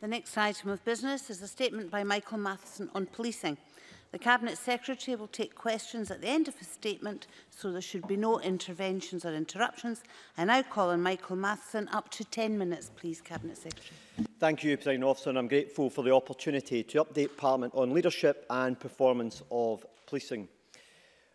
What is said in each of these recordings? The next item of business is a statement by Michael Matheson on policing. The Cabinet Secretary will take questions at the end of his statement, so there should be no interventions or interruptions. I now call on Michael Matheson. Up to 10 minutes, please, Cabinet Secretary. Thank you, President Officer, and I'm grateful for the opportunity to update Parliament on leadership and performance of policing.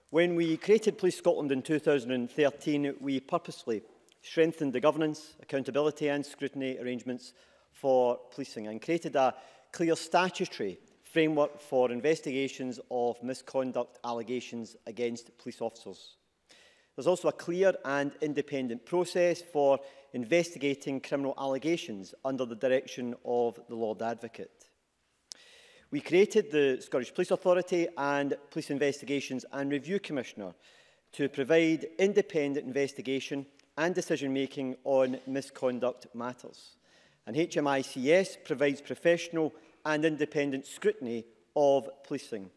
When we created Police Scotland in 2013, we purposely strengthened the governance, accountability and scrutiny arrangements for policing and created a clear statutory framework for investigations of misconduct allegations against police officers. There's also a clear and independent process for investigating criminal allegations under the direction of the Lord Advocate. We created the Scottish Police Authority and Police Investigations and Review Commissioner to provide independent investigation and decision-making on misconduct matters. And HMICS provides professional and independent scrutiny of policing,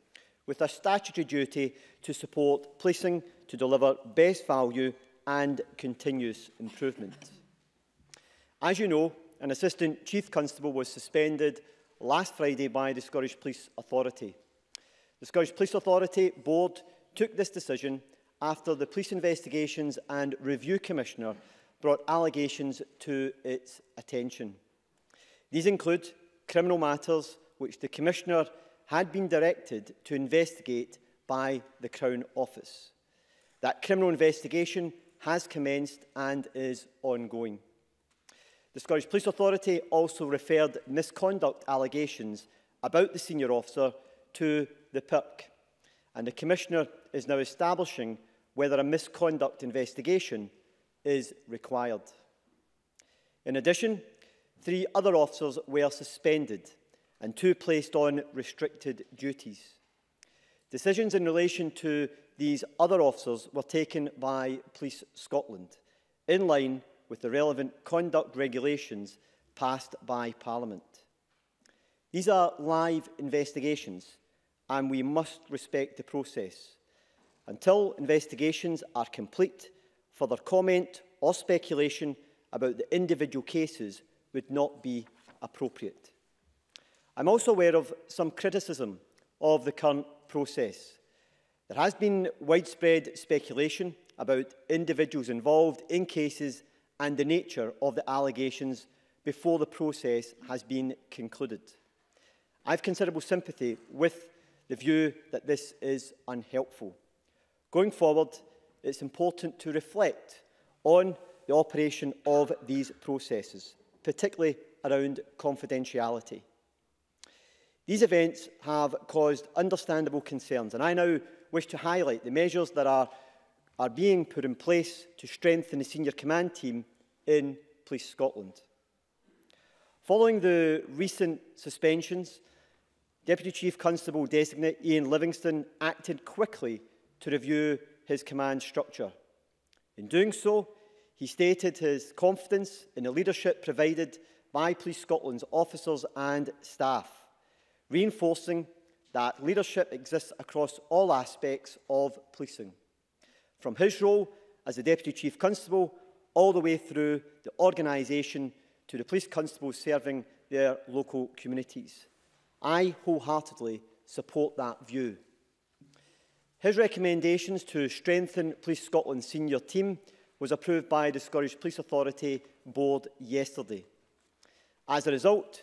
with a statutory duty to support policing to deliver best value and continuous improvement. As you know, an Assistant Chief Constable was suspended last Friday by the Scottish Police Authority. The Scottish Police Authority Board took this decision after the Police Investigations and Review Commissioner brought allegations to its attention. These include criminal matters which the Commissioner had been directed to investigate by the Crown Office. That criminal investigation has commenced and is ongoing. The Scottish Police Authority also referred misconduct allegations about the senior officer to the PIRC, and the Commissioner is now establishing whether a misconduct investigation is required. In addition, 3 other officers were suspended and 2 placed on restricted duties. Decisions in relation to these other officers were taken by Police Scotland, in line with the relevant conduct regulations passed by Parliament. These are live investigations, and we must respect the process. Until investigations are complete, further comment or speculation about the individual cases would not be appropriate. I'm also aware of some criticism of the current process. There has been widespread speculation about individuals involved in cases and the nature of the allegations before the process has been concluded. I have considerable sympathy with the view that this is unhelpful. Going forward, it's important to reflect on the operation of these processes, particularly around confidentiality. These events have caused understandable concerns, and I now wish to highlight the measures that are being put in place to strengthen the senior command team in Police Scotland. Following the recent suspensions, Deputy Chief Constable Designate Iain Livingstone acted quickly to review his command structure. In doing so, he stated his confidence in the leadership provided by Police Scotland's officers and staff, reinforcing that leadership exists across all aspects of policing, from his role as the Deputy Chief Constable all the way through the organisation to the police constables serving their local communities. I wholeheartedly support that view. His recommendations to strengthen Police Scotland's senior team was approved by the Scottish Police Authority Board yesterday. As a result,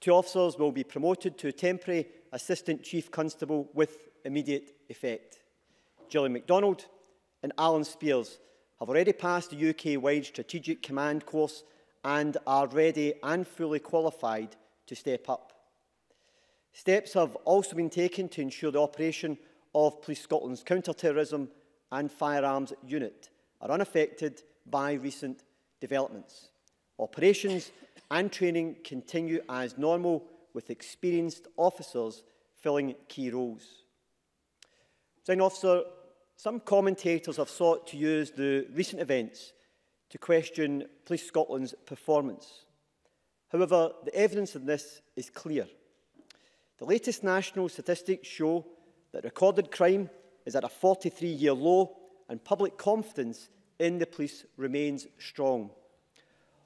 2 officers will be promoted to temporary Assistant Chief Constable with immediate effect. Gillian MacDonald and Alan Spears have already passed the UK-wide strategic command course and are ready and fully qualified to step up. Steps have also been taken to ensure the operation of Police Scotland's counter-terrorism and firearms unit are unaffected by recent developments. Operations and training continue as normal, with experienced officers filling key roles. Officer, some commentators have sought to use the recent events to question Police Scotland's performance. However, the evidence in this is clear. The latest national statistics show that recorded crime is at a 43-year low, and public confidence in the police remains strong.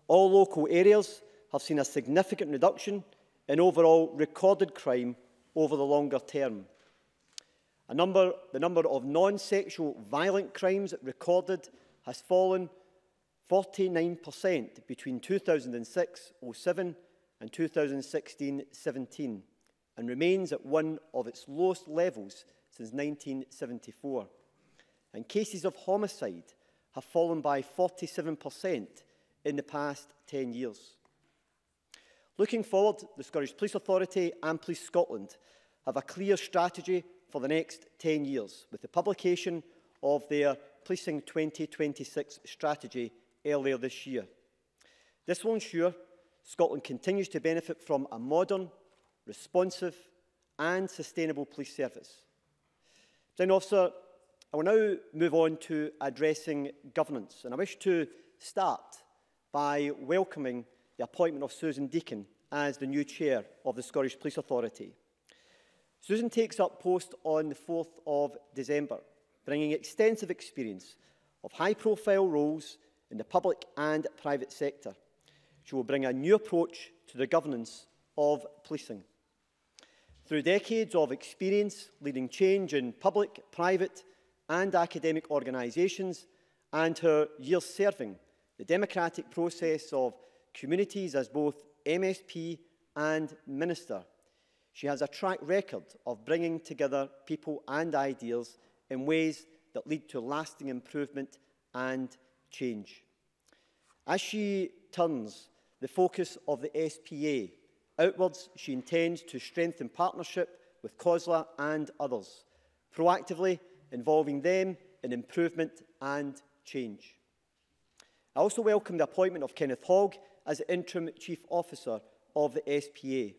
All local areas have seen a significant reduction in overall recorded crime over the longer term. The number of non-sexual violent crimes recorded has fallen 49% between 2006-07 and 2016-17 and remains at one of its lowest levels since 1974. And cases of homicide have fallen by 47% in the past 10 years. Looking forward, the Scottish Police Authority and Police Scotland have a clear strategy for the next 10 years, with the publication of their Policing 2026 strategy earlier this year. This will ensure Scotland continues to benefit from a modern, responsive and sustainable police service. Then, officer, I will now move on to addressing governance, and I wish to start by welcoming the appointment of Susan Deacon as the new chair of the Scottish Police Authority. Susan takes up post on the 4th of December, bringing extensive experience of high-profile roles in the public and private sector. She will bring a new approach to the governance of policing. Through decades of experience leading change in public, private and academic organisations, and her years serving the democratic process of communities as both MSP and Minister, she has a track record of bringing together people and ideals in ways that lead to lasting improvement and change. As she turns the focus of the SPA outwards, she intends to strengthen partnership with COSLA and others, proactively involving them in improvement and change. I also welcome the appointment of Kenneth Hogg as Interim Chief Officer of the SPA.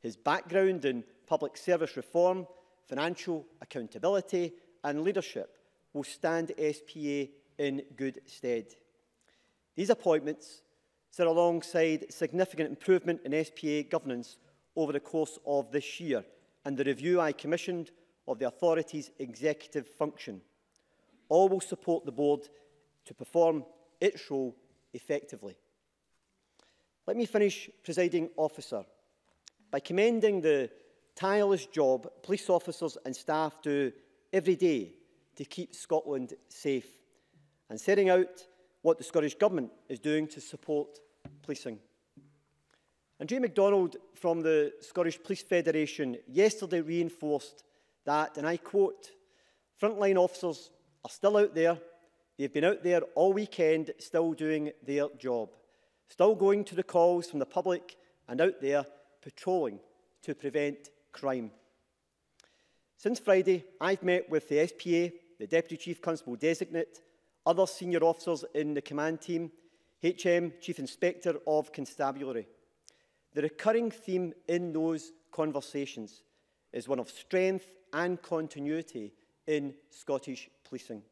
His background in public service reform, financial accountability and leadership will stand SPA in good stead. These appointments sit alongside significant improvement in SPA governance over the course of this year and the review I commissioned of the authority's executive function. All will support the board to perform its role effectively. Let me finish, Presiding Officer, by commending the tireless job police officers and staff do every day to keep Scotland safe, and setting out what the Scottish Government is doing to support policing. Andrew Macdonald from the Scottish Police Federation yesterday reinforced that, and I quote, "Frontline officers are still out there. They've been out there all weekend, still doing their job, still going to the calls from the public and out there patrolling to prevent crime." Since Friday, I've met with the SPA, the Deputy Chief Constable Designate, other senior officers in the command team, HM, Chief Inspector of Constabulary. The recurring theme in those conversations is one of strength and continuity in Scottish policing.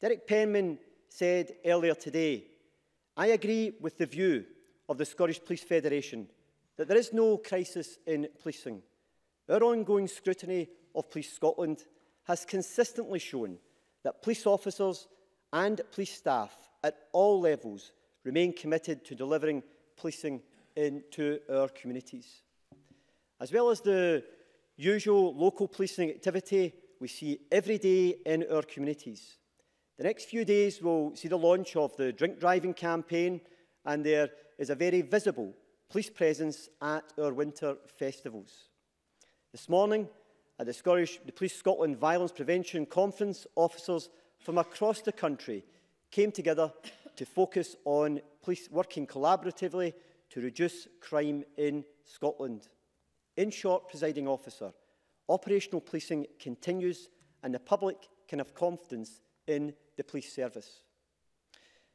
Derek Penman said earlier today, "I agree with the view of the Scottish Police Federation that there is no crisis in policing. Our ongoing scrutiny of Police Scotland has consistently shown that police officers and police staff at all levels remain committed to delivering policing into our communities." As well as the usual local policing activity we see every day in our communities, the next few days will see the launch of the drink driving campaign, and there is a very visible police presence at our winter festivals. This morning, at the Police Scotland Violence Prevention Conference, officers from across the country came together to focus on police working collaboratively to reduce crime in Scotland. In short, Presiding Officer, operational policing continues and the public can have confidence in the police service.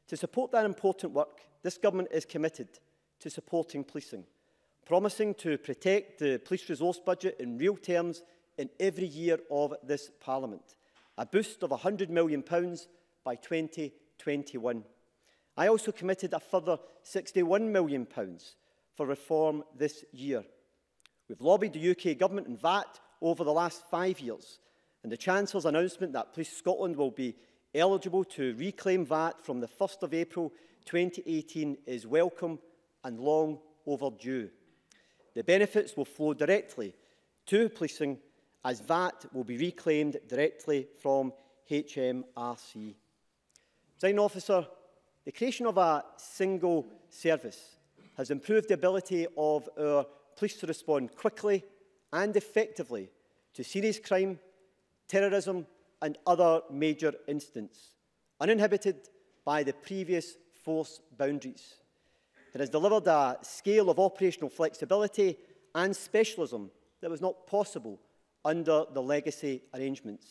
To support that important work, this government is committed to supporting policing, promising to protect the police resource budget in real terms in every year of this Parliament, a boost of £100 million by 2021. I also committed a further £61 million for reform this year. We've lobbied the UK Government and VAT over the last 5 years, and the Chancellor's announcement that Police Scotland will be eligible to reclaim VAT from the 1st of April 2018 is welcome and long overdue. The benefits will flow directly to policing, as VAT will be reclaimed directly from HMRC. Design Officer, the creation of a single service has improved the ability of our police to respond quickly and effectively to serious crime, terrorism and other major incidents, uninhibited by the previous force boundaries. It has delivered a scale of operational flexibility and specialism that was not possible under the legacy arrangements.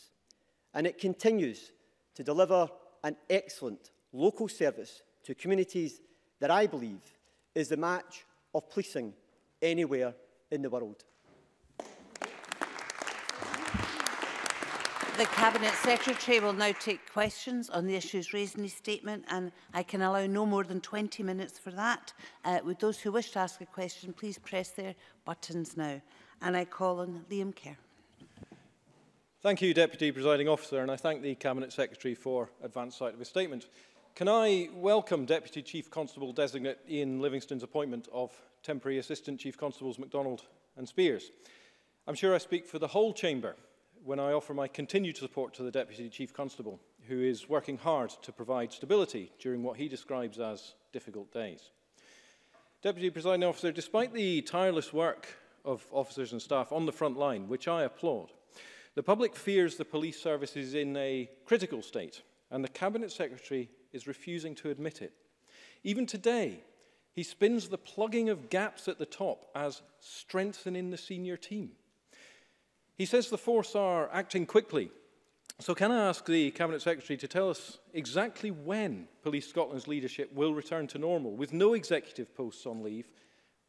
And it continues to deliver an excellent local service to communities that I believe is the match of policing anywhere in the world. The Cabinet Secretary will now take questions on the issues raised in his statement, and I can allow no more than 20 minutes for that. Would those who wish to ask a question please press their buttons now? And I call on Liam Kerr. Thank you, Deputy Presiding Officer, and I thank the Cabinet Secretary for advance sight of his statement. Can I welcome Deputy Chief Constable Designate Iain Livingstone's appointment of Temporary Assistant Chief Constables Macdonald and Spears? I'm sure I speak for the whole Chamber when I offer my continued support to the Deputy Chief Constable, who is working hard to provide stability during what he describes as difficult days. Deputy Presiding Officer, despite the tireless work of officers and staff on the front line, which I applaud, the public fears the police service is in a critical state, and the Cabinet Secretary is refusing to admit it. Even today, he spins the plugging of gaps at the top as strengthening the senior team. He says the force are acting quickly. So can I ask the Cabinet Secretary to tell us exactly when Police Scotland's leadership will return to normal, with no executive posts on leave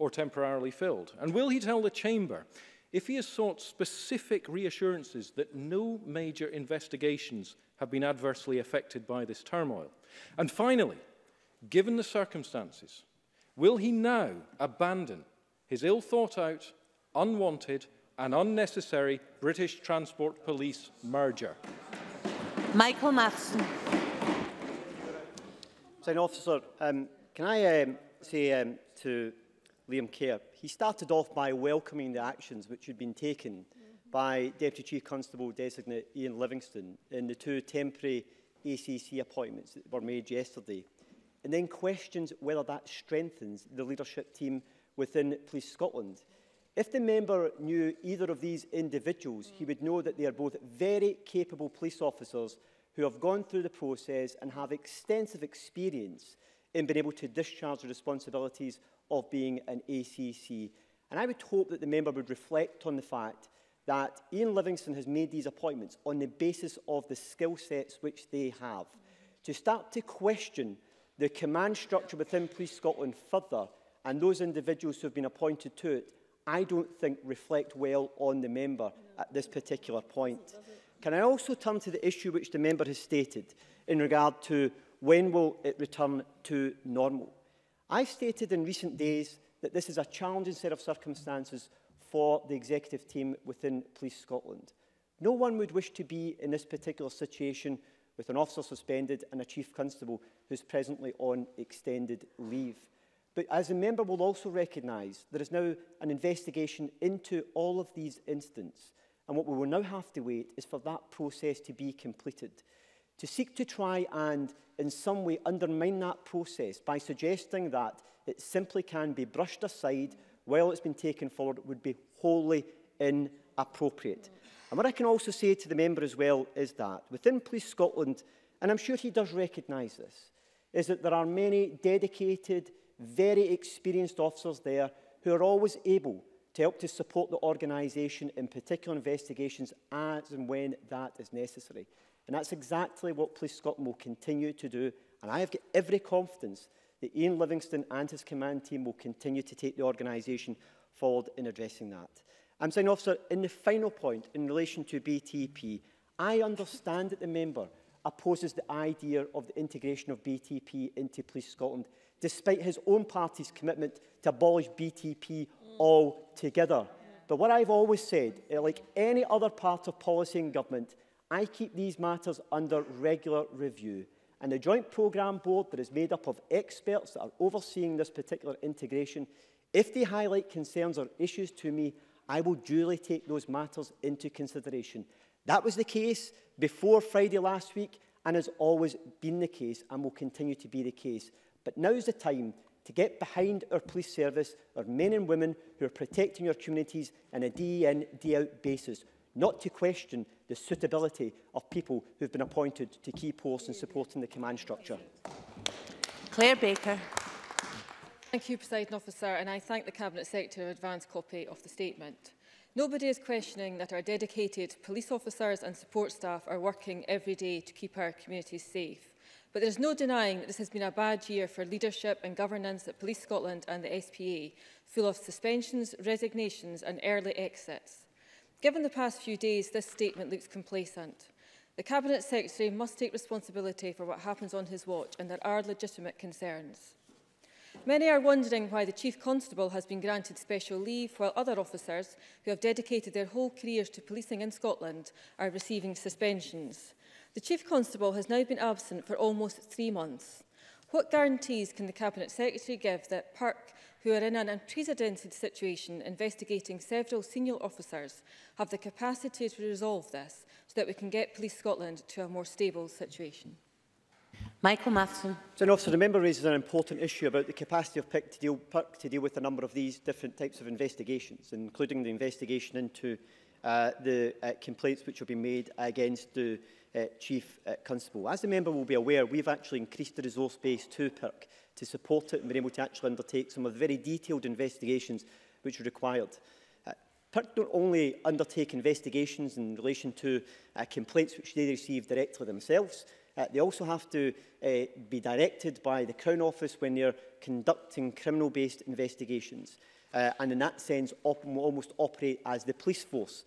or temporarily filled? And will he tell the Chamber if he has sought specific reassurances that no major investigations have been adversely affected by this turmoil? And finally, given the circumstances, will he now abandon his ill-thought-out, unwanted, an unnecessary British Transport Police merger? Michael Matheson. Officer, can I say to Liam Kerr, he started off by welcoming the actions which had been taken by Deputy Chief Constable Designate Iain Livingstone in the two temporary ACC appointments that were made yesterday, and then questions whether that strengthens the leadership team within Police Scotland. If the member knew either of these individuals, he would know that they are both very capable police officers who have gone through the process and have extensive experience in being able to discharge the responsibilities of being an ACC. And I would hope that the member would reflect on the fact that Iain Livingstone has made these appointments on the basis of the skill sets which they have. To start to question the command structure within Police Scotland further, and those individuals who have been appointed to it, I don't think reflect well on the member at this particular point. Can I also turn to the issue which the member has stated in regard to when will it return to normal? I've stated in recent days that this is a challenging set of circumstances for the executive team within Police Scotland. No one would wish to be in this particular situation with an officer suspended and a chief constable who's presently on extended leave. But as the member will also recognise, there is now an investigation into all of these incidents. And what we will now have to wait is for that process to be completed. To seek to try and, in some way, undermine that process by suggesting that it simply can be brushed aside while it's been taken forward would be wholly inappropriate. And what I can also say to the member as well is that within Police Scotland, and I'm sure he does recognise this, is that there are many dedicated, very experienced officers there who are always able to help to support the organisation in particular investigations as and when that is necessary. And that's exactly what Police Scotland will continue to do. And I have got every confidence that Iain Livingstone and his command team will continue to take the organisation forward in addressing that. I'm saying, Officer, in the final point in relation to BTP, I understand that the member opposes the idea of the integration of BTP into Police Scotland, despite his own party's commitment to abolish BTP altogether. But what I've always said, like any other part of policy and government, I keep these matters under regular review. and the Joint Programme Board that is made up of experts that are overseeing this particular integration, if they highlight concerns or issues to me, I will duly take those matters into consideration. That was the case before Friday last week and has always been the case and will continue to be the case. But now's the time to get behind our police service, our men and women who are protecting our communities on a day-in, day-out basis, not to question the suitability of people who have been appointed to key posts in supporting the command structure. Claire Baker. Thank you, Presiding Officer, and I thank the Cabinet Secretary for an advance copy of the statement. Nobody is questioning that our dedicated police officers and support staff are working every day to keep our communities safe. But there is no denying that this has been a bad year for leadership and governance at Police Scotland and the SPA, full of suspensions, resignations and early exits. Given the past few days, this statement looks complacent. The Cabinet Secretary must take responsibility for what happens on his watch, and there are legitimate concerns. Many are wondering why the Chief Constable has been granted special leave, while other officers, who have dedicated their whole careers to policing in Scotland, are receiving suspensions. The Chief Constable has now been absent for almost 3 months. What guarantees can the Cabinet Secretary give that PERC, who are in an unprecedented situation investigating several senior officers, have the capacity to resolve this so that we can get Police Scotland to a more stable situation? Michael Matheson. So, officer, the member raises an important issue about the capacity of PERC to deal with a number of these different types of investigations, including the investigation into the complaints which have been made against the Chief Constable. As the member will be aware, we've actually increased the resource base to PERC to support it and been able to actually undertake some of the very detailed investigations which are required. PERC don't only undertake investigations in relation to complaints which they receive directly themselves. They also have to be directed by the Crown Office when they're conducting criminal-based investigations. And in that sense, almost operate as the police force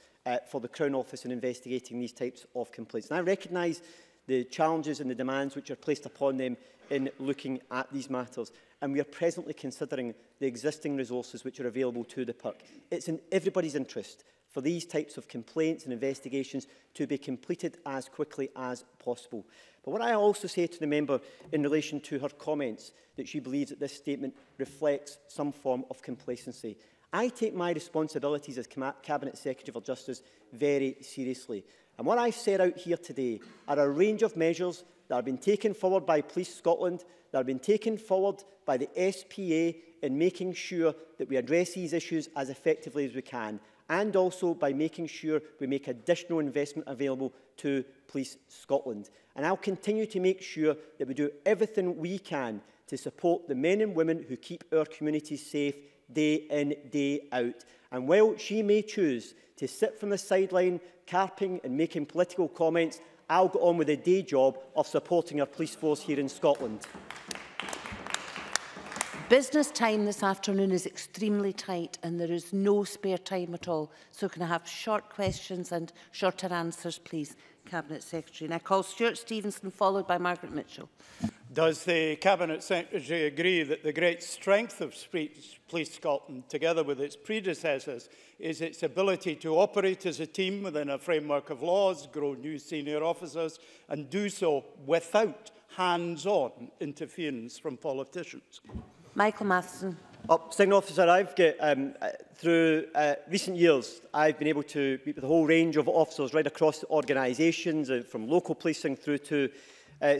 for the Crown Office in investigating these types of complaints. And I recognise the challenges and the demands which are placed upon them in looking at these matters. And we are presently considering the existing resources which are available to the PERC. It's in everybody's interest for these types of complaints and investigations to be completed as quickly as possible. But what I also say to the member in relation to her comments that she believes that this statement reflects some form of complacency. I take my responsibilities as Cabinet Secretary for Justice very seriously. And what I've set out here today are a range of measures that have been taken forward by Police Scotland, that have been taken forward by the SPA in making sure that we address these issues as effectively as we can, and also by making sure we make additional investment available to Police Scotland. And I'll continue to make sure that we do everything we can to support the men and women who keep our communities safe day in, day out. And while she may choose to sit from the sideline, carping and making political comments, I'll get on with the day job of supporting our police force here in Scotland. Business time this afternoon is extremely tight and there is no spare time at all. So can I have short questions and shorter answers, please, Cabinet Secretary? And I call Stuart Stevenson, followed by Margaret Mitchell. Does the Cabinet Secretary agree that the great strength of Police Scotland, together with its predecessors, is its ability to operate as a team within a framework of laws, grow new senior officers, and do so without hands-on interference from politicians? Michael Matheson. Presiding Officer, I've got, through recent years, I've been able to meet with a whole range of officers right across the organisations, from local policing through to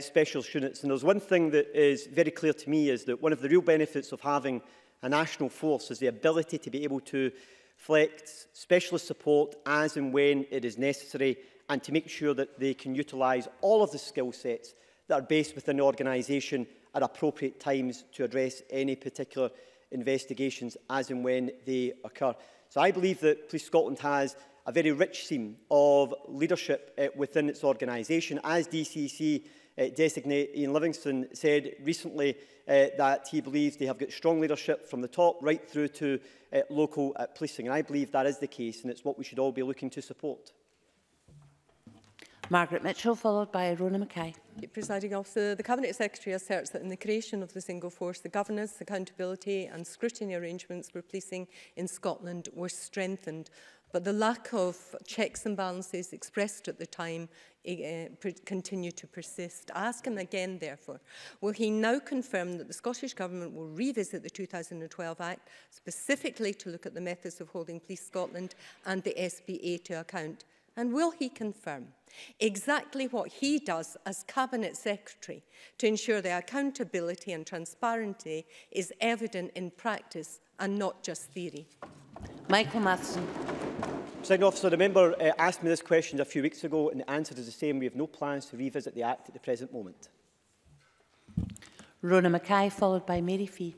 special units. And there's one thing that is very clear to me is that one of the real benefits of having a national force is the ability to be able to flex specialist support as and when it is necessary, and to make sure that they can utilise all of the skill sets that are based within the organisation at appropriate times to address any particular investigations as and when they occur. So I believe that Police Scotland has a very rich seam of leadership within its organisation. As DCC designate Iain Livingstone said recently that he believes they have got strong leadership from the top right through to local policing. And I believe that is the case, and it's what we should all be looking to support. Margaret Mitchell, followed by Rona Mackay. Presiding Officer, the Cabinet Secretary asserts that in the creation of the single force, the governance, accountability and scrutiny arrangements for policing in Scotland were strengthened. but the lack of checks and balances expressed at the time continue to persist. I ask him again, therefore, will he now confirm that the Scottish Government will revisit the 2012 Act, specifically to look at the methods of holding Police Scotland and the SPA to account? And will he confirm exactly what he does as Cabinet Secretary to ensure the accountability and transparency is evident in practice and not just theory? Michael Matheson. Presiding Officer, the member asked me this question a few weeks ago and the answer is the same. We have no plans to revisit the Act at the present moment. Rona Mackay, followed by Mary Fee.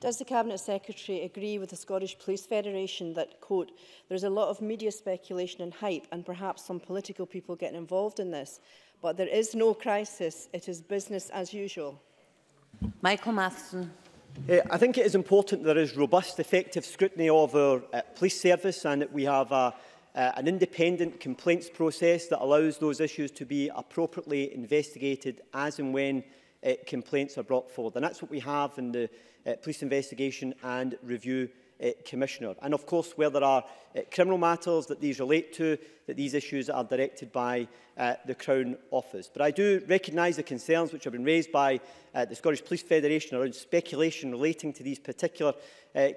Does the Cabinet Secretary agree with the Scottish Police Federation that, quote, there is a lot of media speculation and hype and perhaps some political people getting involved in this, but there is no crisis, it is business as usual? Michael Matheson. I think it is important there is robust, effective scrutiny of our police service and that we have an independent complaints process that allows those issues to be appropriately investigated as and when complaints are brought forward. And that's what we have in the Police Investigation and Review Commissioner. And of course, where there are criminal matters that these relate to, that these issues are directed by the Crown Office. But I do recognise the concerns which have been raised by the Scottish Police Federation around speculation relating to these particular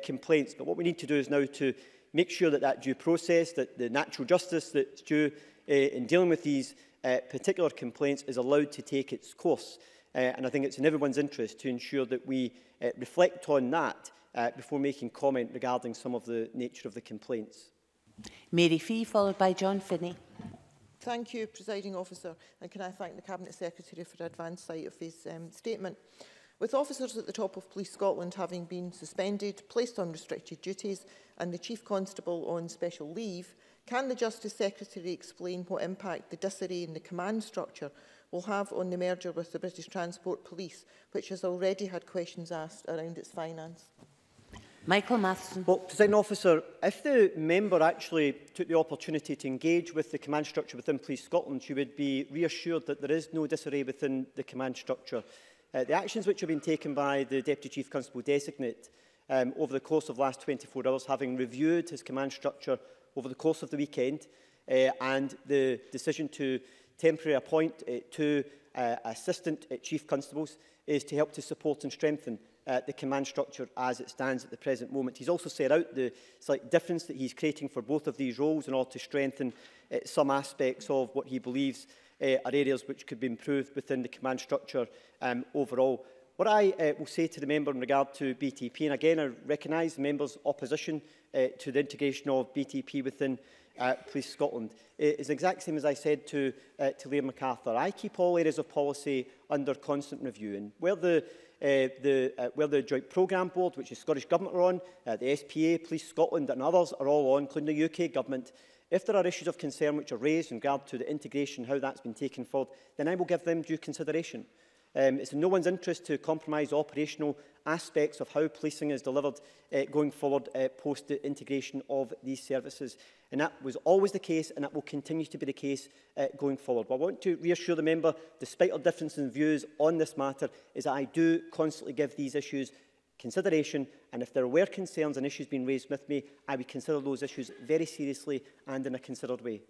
complaints. But what we need to do is now to make sure that that due process, that the natural justice that's due in dealing with these particular complaints is allowed to take its course. And I think it's in everyone's interest to ensure that we reflect on that before making comment regarding some of the nature of the complaints. Mary Fee, followed by John Finney. Thank you, Presiding Officer, and can I thank the Cabinet Secretary for advance sight of his statement. With officers at the top of Police Scotland having been suspended, placed on restricted duties, and the Chief Constable on special leave, can the Justice Secretary explain what impact the disarray in the command structure will have on the merger with the British Transport Police, which has already had questions asked around its finance? Michael Matheson. Well, Presiding Officer, if the member actually took the opportunity to engage with the command structure within Police Scotland, she would be reassured that there is no disarray within the command structure. The actions which have been taken by the Deputy Chief Constable Designate over the course of the last 24 hours, having reviewed his command structure over the course of the weekend, and the decision to temporary appoint two assistant chief constables is to help to support and strengthen the command structure as it stands at the present moment. He's also set out the slight difference that he's creating for both of these roles in order to strengthen some aspects of what he believes are areas which could be improved within the command structure overall. What I will say to the member in regard to BTP, and again I recognise the member's opposition to the integration of BTP within Police Scotland, is the exact same as I said to Liam MacArthur. I keep all areas of policy under constant review, and where the Joint Programme Board, which the Scottish Government are on, the SPA, Police Scotland and others are all on, including the UK Government. If there are issues of concern which are raised in regard to the integration, how that's been taken forward, then I will give them due consideration. It's in no one's interest to compromise operational aspects of how policing is delivered going forward post the integration of these services. And that was always the case and that will continue to be the case going forward. But I want to reassure the member, despite our difference in views on this matter, is that I do constantly give these issues consideration, and if there were concerns and issues being raised with me, I would consider those issues very seriously and in a considered way.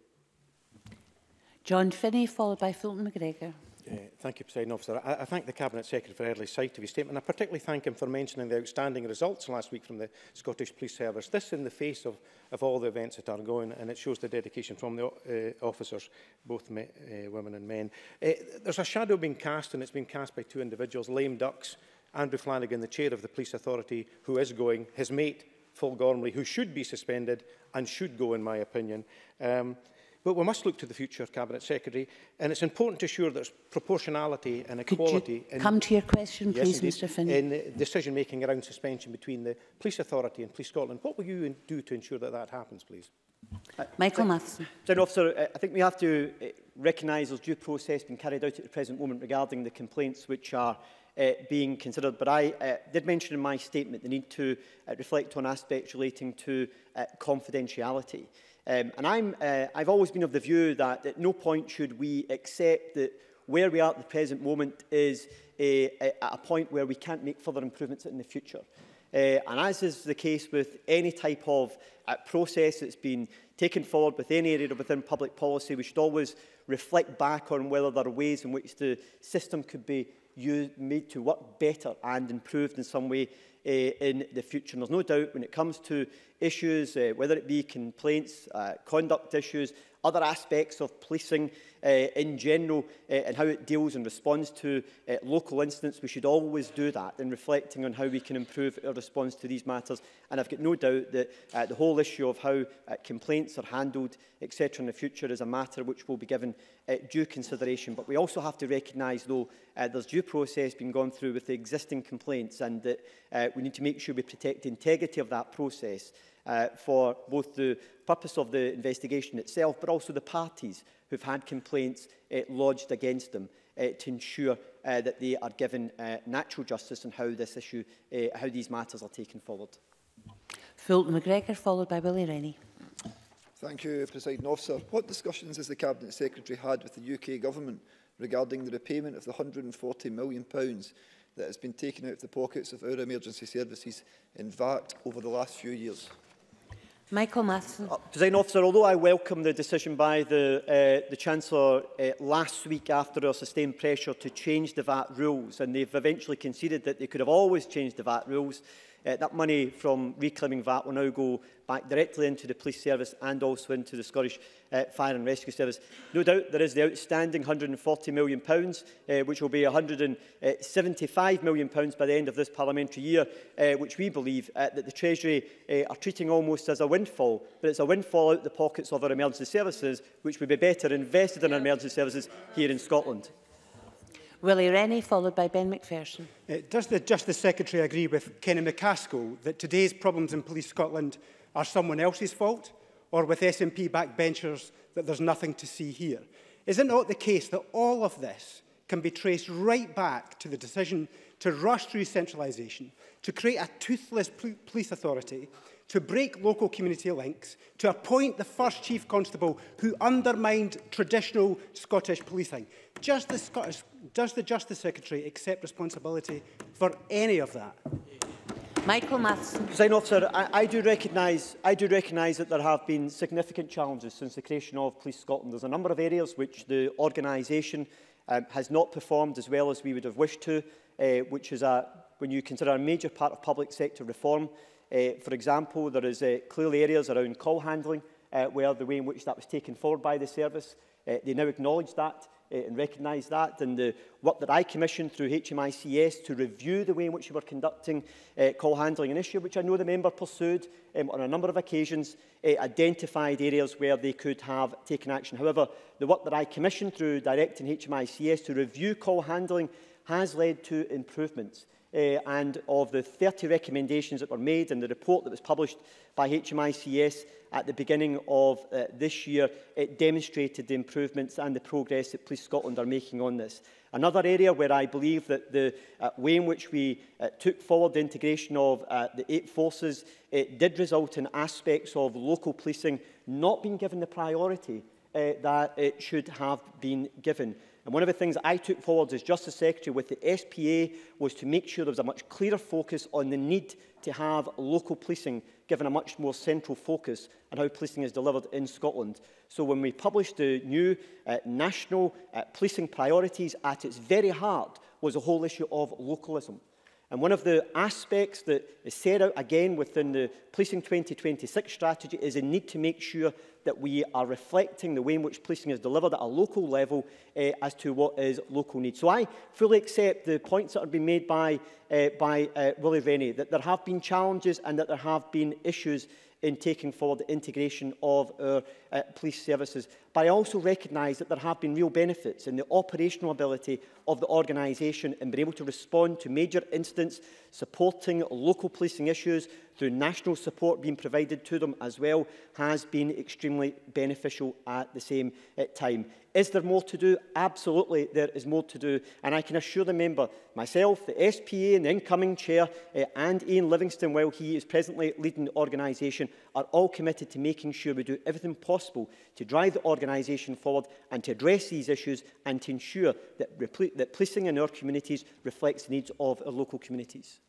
John Finney, followed by Fulton McGregor. Thank you, President Officer. I thank the Cabinet Secretary for early sight of his statement. I particularly thank him for mentioning the outstanding results last week from the Scottish Police Service. This in the face of all the events that are going, and it shows the dedication from the officers, both women and men. There's a shadow being cast, and it's been cast by two individuals, lame ducks. Andrew Flanagan, the chair of the Police Authority, who is going, his mate, Phil Gormley, who should be suspended and should go, in my opinion. But we must look to the future, Cabinet Secretary, and it's important to ensure there's proportionality and equality. Could you come to your question, please, Mr. Finney? In decision-making around suspension between the Police Authority and Police Scotland, what will you do to ensure that that happens, please? Michael Matheson. General Officer, I think we have to recognise there's due process being carried out at the present moment regarding the complaints which are being considered, but I did mention in my statement the need to reflect on aspects relating to confidentiality. And I've always been of the view that at no point should we accept that where we are at the present moment is at a point where we can't make further improvements in the future. And as is the case with any type of process that's been taken forward with any area within public policy, we should always reflect back on whether there are ways in which the system could be made to work better and improved in some way in the future. And there's no doubt when it comes to issues, whether it be complaints, conduct issues, other aspects of policing in general and how it deals and responds to local incidents, we should always do that in reflecting on how we can improve our response to these matters. And I've got no doubt that the whole issue of how complaints are handled, etc. in the future is a matter which will be given due consideration. But we also have to recognise, though, there's due process being gone through with the existing complaints, and that we need to make sure we protect the integrity of that process for both the purpose of the investigation itself, but also the parties who've had complaints lodged against them to ensure that they are given natural justice in how this issue, how these matters are taken forward. Fulton McGregor, followed by Willie Rennie. Thank you, Presiding Officer. What discussions has the Cabinet Secretary had with the UK Government regarding the repayment of the £140 million that has been taken out of the pockets of our emergency services in VAT over the last few years? Michael Matheson. Presiding Officer, although I welcome the decision by the Chancellor last week after our sustained pressure to change the VAT rules, and they've eventually conceded that they could have always changed the VAT rules, that money from reclaiming VAT will now go back directly into the police service and also into the Scottish Fire and Rescue Service. No doubt there is the outstanding £140 million, which will be £175 million by the end of this parliamentary year, which we believe that the Treasury are treating almost as a windfall. But it's a windfall out the pockets of our emergency services, which would be better invested in our emergency services here in Scotland. Willie Rennie, followed by Ben Macpherson. Does the Justice Secretary agree with Kenny MacAskill that today's problems in Police Scotland are someone else's fault, or with SNP backbenchers that there's nothing to see here? Is it not the case that all of this can be traced right back to the decision to rush through centralisation, to create a toothless police authority, to break local community links, to appoint the first Chief Constable who undermined traditional Scottish policing? Does the Justice Secretary accept responsibility for any of that? Michael Matheson. Presiding Officer, I do recognise that there have been significant challenges since the creation of Police Scotland. There's a number of areas which the organisation has not performed as well as we would have wished to, which is, when you consider, a major part of public sector reform. For example, there is clearly areas around call handling where the way in which that was taken forward by the service, they now acknowledge that and recognise that. And the work that I commissioned through HMICS to review the way in which we were conducting call handling, an issue which I know the member pursued on a number of occasions, identified areas where they could have taken action. However, the work that I commissioned through Direct and HMICS to review call handling has led to improvements. And of the 30 recommendations that were made in the report that was published by HMICS at the beginning of this year, it demonstrated the improvements and the progress that Police Scotland are making on this. Another area where I believe that the way in which we took forward the integration of the 8 forces, it did result in aspects of local policing not being given the priority that it should have been given. And one of the things I took forward as Justice Secretary with the SPA was to make sure there was a much clearer focus on the need to have local policing given a much more central focus on how policing is delivered in Scotland. So when we published the new national policing priorities, at its very heart was the whole issue of localism. And one of the aspects that is set out again within the Policing 2026 strategy is the need to make sure that we are reflecting the way in which policing is delivered at a local level as to what is local need. So I fully accept the points that have been made by Willie Rennie, that there have been challenges and that there have been issues in taking forward the integration of our police services. But I also recognise that there have been real benefits in the operational ability of the organisation and being able to respond to major incidents, supporting local policing issues through national support being provided to them as well, has been extremely beneficial at the same time. Is there more to do? Absolutely, there is more to do. And I can assure the member, myself, the SPA and the incoming chair, and Iain Livingstone, while he is presently leading the organisation, are all committed to making sure we do everything possible to drive the organisation forward and to address these issues and to ensure that policing in our communities reflects the needs of our local communities.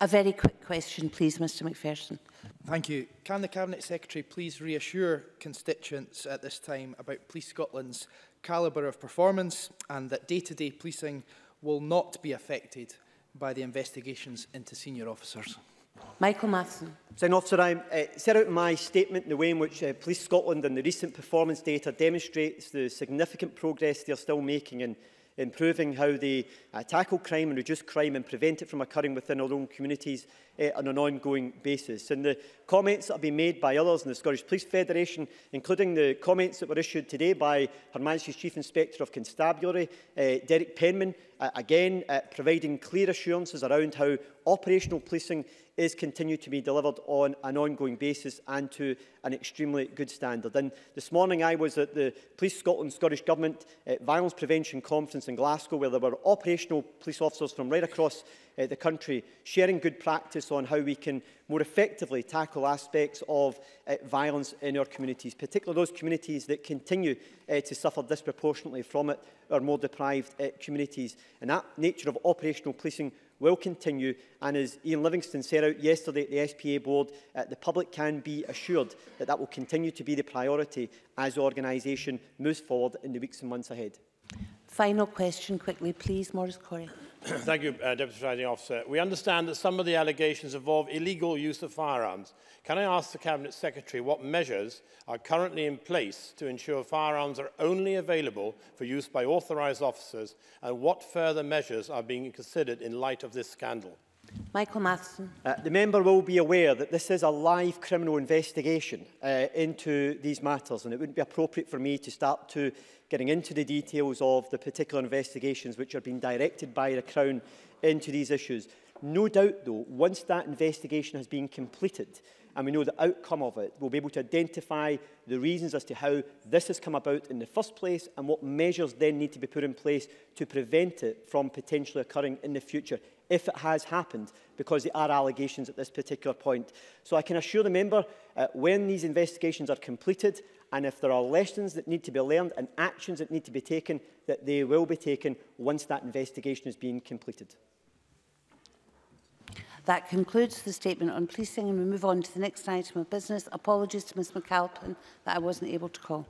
A very quick question, please, Mr Macpherson. Thank you. Can the Cabinet Secretary please reassure constituents at this time about Police Scotland's calibre of performance and that day-to-day policing will not be affected by the investigations into senior officers? Michael Matheson. Officer, I set out in my statement the way in which Police Scotland and the recent performance data demonstrates the significant progress they are still making in improving how they tackle crime and reduce crime and prevent it from occurring within our own communities on an ongoing basis. And the comments that have been made by others in the Scottish Police Federation, including the comments that were issued today by Her Majesty's Chief Inspector of Constabulary, Derek Penman, again providing clear assurances around how operational policing is continued to be delivered on an ongoing basis and to an extremely good standard. And this morning I was at the Police Scotland Scottish Government Violence Prevention Conference in Glasgow, where there were operational police officers from right across the country sharing good practice on how we can more effectively tackle aspects of violence in our communities, particularly those communities that continue to suffer disproportionately from it, or more deprived communities. And that nature of operational policing will continue, and as Iain Livingstone set out yesterday at the SPA board, the public can be assured that that will continue to be the priority as the organisation moves forward in the weeks and months ahead. Final question quickly, please, Maurice Corey. Thank you, Deputy Presiding Officer. We understand that some of the allegations involve illegal use of firearms. Can I ask the Cabinet Secretary what measures are currently in place to ensure firearms are only available for use by authorised officers, and what further measures are being considered in light of this scandal? Michael Matheson. The member will be aware that this is a live criminal investigation into these matters, and it wouldn't be appropriate for me to start to getting into the details of the particular investigations which are being directed by the Crown into these issues. No doubt, though, once that investigation has been completed and we know the outcome of it, we'll be able to identify the reasons as to how this has come about in the first place and what measures then need to be put in place to prevent it from potentially occurring in the future, if it has happened, because there are allegations at this particular point. So I can assure the member, when these investigations are completed, and if there are lessons that need to be learned and actions that need to be taken, that they will be taken once that investigation is being completed. That concludes the statement on policing, and we move on to the next item of business. Apologies to Ms McAlpin that I wasn't able to call.